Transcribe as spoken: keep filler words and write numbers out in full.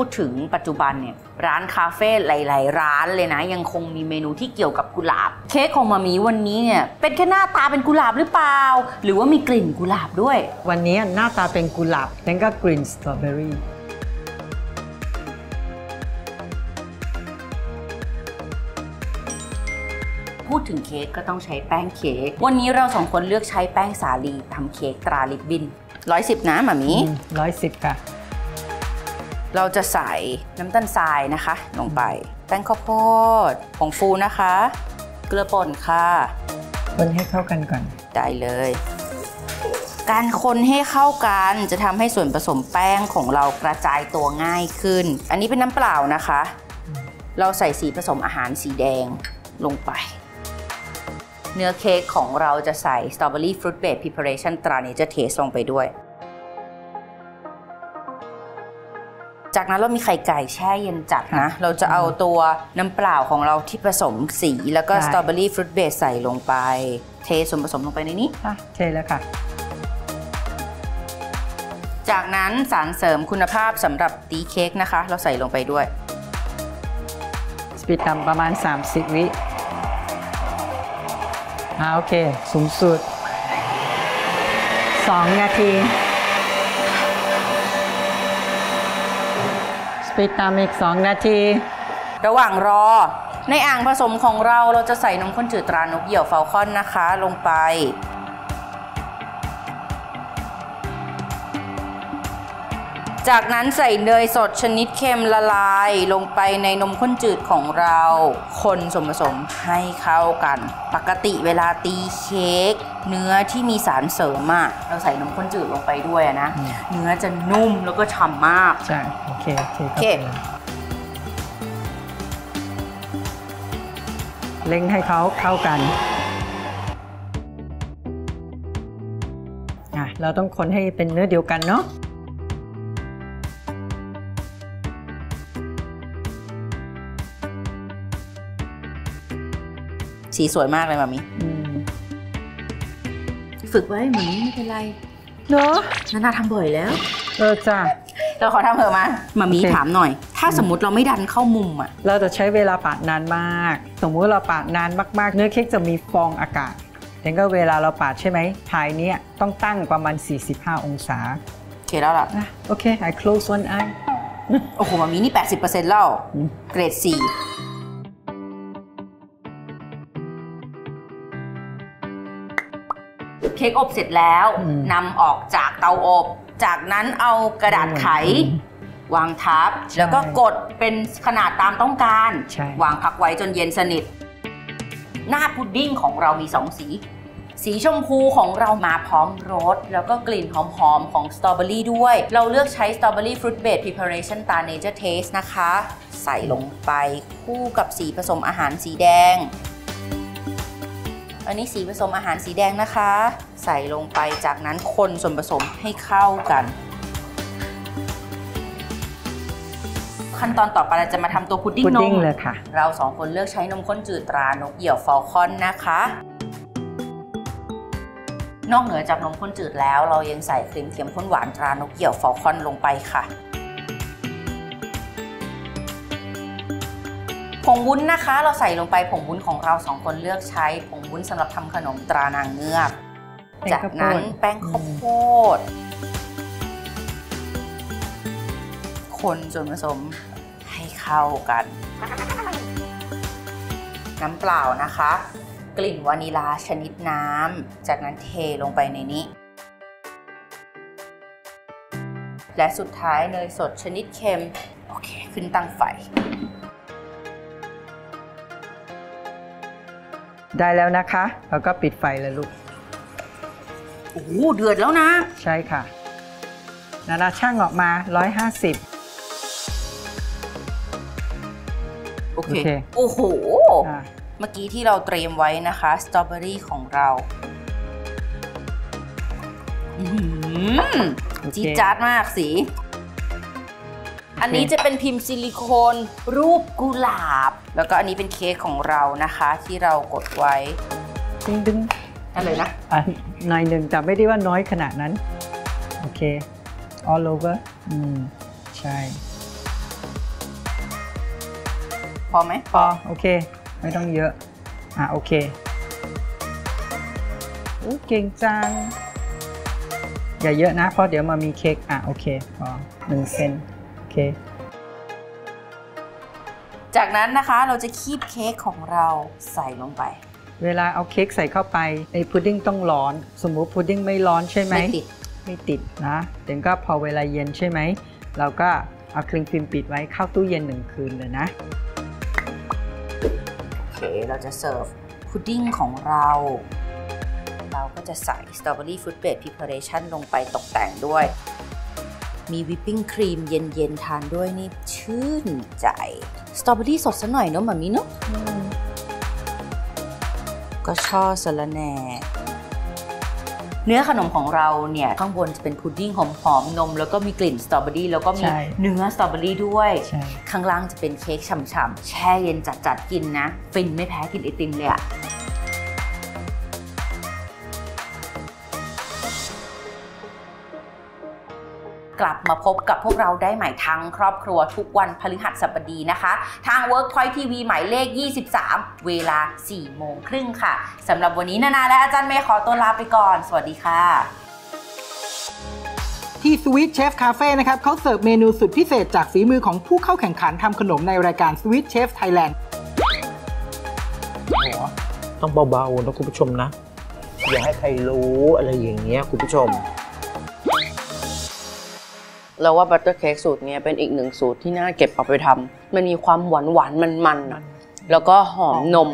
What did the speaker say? พูดถึงปัจจุบันเนี่ยร้านคาเฟ่หลายๆร้านเลยนะยังคงมีเมนูที่เกี่ยวกับกุหลาบเค้กของมามีวันนี้เนี่ยเป็นแค่หน้าตาเป็นกุหลาบหรือเปล่าหรือว่ามีกลิ่นกุหลาบด้วยวันนี้หน้าตาเป็นกุหลาบนั่นก็กลิ่นสตรอเบอรี่พูดถึงเค้กก็ต้องใช้แป้งเค้กวันนี้เราสองคนเลือกใช้แป้งสาลีทำเค้กตราลิบบินร้อยสิบนะมามีร้อยสิบค่ะเราจะใส่น้ำตาลทรายนะคะลงไปแป้งข้าวโพดผงฟูนะคะเกลือป่นค่ะคนให้เข้ากันก่อนได้เลยการคนให้เข้ากันจะทำให้ส่วนผสมแป้งของเรากระจายตัวง่ายขึ้นอันนี้เป็นน้ำเปล่านะคะเราใส่สีผสมอาหารสีแดงลงไปเนื้อเค้กของเราจะใส่ Strawberry Fruit Base Preparation ตราเนเจอร์เทสลงไปด้วยจากนั้นเรามีไข่ไก่แช่เย็นจัดนะเราจะเอาตัวน้ำเปล่าของเราที่ผสมสีแล้วก็สตรอเบอรี่ฟรุตเบสใส่ลงไปเทส่วนผสมลงไปในนี้ค่ะเทแล้วค่ะจากนั้นสารเสริมคุณภาพสำหรับตีเค้กนะคะเราใส่ลงไปด้วยสปีดต่ำประมาณสามสิบวิอ่าโอเคสูงสุดสองนาทีปิดตามอีกสองนาทีระหว่างรอในอ่างผสมของเราเราจะใส่นมข้นจืดตรานกเหยี่ยวฟาลคอนนะคะลงไปจากนั้นใส่เนยสดชนิดเค็มละลายลงไปในนมข้นจืดของเราคนส่วนผสมให้เข้ากันปกติเวลาตีเค้กเนื้อที่มีสารเสริมอะเราใส่นมข้นจืดลงไปด้วยนะเนื้อจะนุ่มแล้วก็ฉ่ำมากใช่โอเคโอเคเล็งให้เขาเข้ากันอ่ะเราต้องคนให้เป็นเนื้อเดียวกันเนาะสีสวยมากเลยมามิฝึกไว้เหมือนไม่เป็นไรเนอะนานาทำบ่อยแล้วเออจ้ะเราขอทำเถอะมามามิถามหน่อยถ้าสมมติเราไม่ดันเข้ามุมอ่ะเราจะใช้เวลาปาดนานมากสมมติเราปาดนานมากๆเนื้อเค้กจะมีฟองอากาศดังนั้นเวลาเราปาดใช่ไหมท้ายนี้ต้องตั้งประมาณสี่สิบห้าองศาโอเคแล้วล่ะโอเค I close one eye โอ้โหมามินี่ แปดสิบเปอร์เซ็นต์ แล้วเกรดสี่เค้กอบเสร็จแล้วนำออกจากเตาอบจากนั้นเอากระดาษไขวางทับแล้วก็กดเป็นขนาดตามต้องการวางพักไว้จนเย็นสนิทหน้าพุดดิ้งของเรามีสองสีสีชมพูของเรามาพร้อมรสแล้วก็กลิ่นหอมๆของสตรอเบอรี่ด้วยเราเลือกใช้ Strawberry Fruit Base Preparation ตรา Nature Taste นะคะใส่ลงไปคู่กับสีผสมอาหารสีแดงอันนี้สีผสมอาหารสีแดงนะคะใส่ลงไปจากนั้นคนส่วนผสมให้เข้ากันขั้นตอนต่อไปเราจะมาทำตัวพุดดิ้งนมเลยค่ะเราสองคนเลือกใช้นมข้นจืดตรานกเหยี่ยวฟอลคอนนะคะนอกเหนือจากนมข้นจืดแล้วเรายังใส่ครีมเค็มข้นหวานตรานกเหยี่ยวฟอลคอนลงไปค่ะผงวุ้นนะคะเราใส่ลงไปผงวุ้นของเราสองคนเลือกใช้ผงวุ้นสำหรับทำขนมตรานางเงือกจากนั้นแป้งข้าวโพดคนส่วนผสมให้เข้ากันน้ำเปล่านะคะกลิ่นวานิลาชนิดน้ำจากนั้นเทลงไปในนี้และสุดท้ายเนยสดชนิดเค็มโอเคขึ้นตั้งไฟได้แล้วนะคะแล้วก็ปิดไฟเลยลูกโอ้โหเดือดแล้วนะใช่ค่ะนานาช่างออกมาหนึ่งร้อยห้าสิบโอเคโอ้โหเมื่อกี้ที่เราเตรียมไว้นะคะสตรอเบอรี่ของเราจี๊ดจ๊าดมากสีอันนี้จะเป็นพิมพ์ซิลิโคนรูปกุหลาบแล้วก็อันนี้เป็นเค้กของเรานะคะที่เรากดไว้ดึงดึงอะไรนะน้อยหนึ่งแต่ไม่ได้ว่าน้อยขนาดนั้นโอเค all over อืมใช่ พอไหมพอโอเคไม่ต้องเยอะอ่ะโอเคโอ้เก่งจังอย่าเยอะนะเพราะเดี๋ยวมามีเค้กอ่ะโอเคพอหนึ่งเซนโอเคจากนั้นนะคะเราจะคีบเค้กของเราใส่ลงไปเวลาเอาเค้กใส่เข้าไปในพุดดิ้งต้องร้อนสมมุติพุดดิ้งไม่ร้อนใช่ไหมไม่ติดไม่ติดนะเดี๋ยวก็พอเวลาเย็นใช่ไหมเราก็เอาครีมฟิล์มปิดไว้เข้าตู้เย็นหนึ่งคืนเลยนะโอเคเราจะเสิร์ฟพุดดิ้งของเราเราก็จะใส่สตรอเบอรี่ฟรุตเบรดพรีเพอเรชั่นลงไปตกแต่งด้วยมีวิปปิ้งครีมเย็นๆทานด้วยนี่ชื่นใจสตรอเบอรี่สดซะหน่อยเนาะมัมมี่เนาะก็ช่อสะระแหน่เนื้อขนมของเราเนี่ยข้างบนจะเป็นพุดดิ้งหอมๆนมแล้วก็มีกลิ่นสตรอเบอรี่แล้วก็มีเนื้อสตรอเบอรี่ด้วยข้างล่างจะเป็นเค้กฉ่ำๆแช่เย็นจัดๆกินนะฟินไม่แพ้กินไอติมเลยอะกลับมาพบกับพวกเราได้ใหม่ทั้งครอบครัวทุกวันพฤหัสบดีนะคะทาง Work Point ที วี หมายเลขยี่สิบสามเวลาสี่โมงครึ่งค่ะสำหรับวันนี้นานาและอาจารย์เมย์ขอตัวลาไปก่อนสวัสดีค่ะที่ Sweet Chef Cafe นะครับเขาเสิร์ฟเมนูสุดพิเศษจากฝีมือของผู้เข้าแข่งขันทำขนมในรายการ Sweet Chef Thailand ต้องเบาๆนะคุณผู้ชมนะอย่าให้ใครรู้อะไรอย่างเงี้ยคุณผู้ชมเราว่าบัตเตอร์เค้กสูตรนี้เป็นอีกหนึ่งสูตรที่น่าเก็บเอาไปทำมันมีความหวานหวานมันๆแล้วก็หอมนม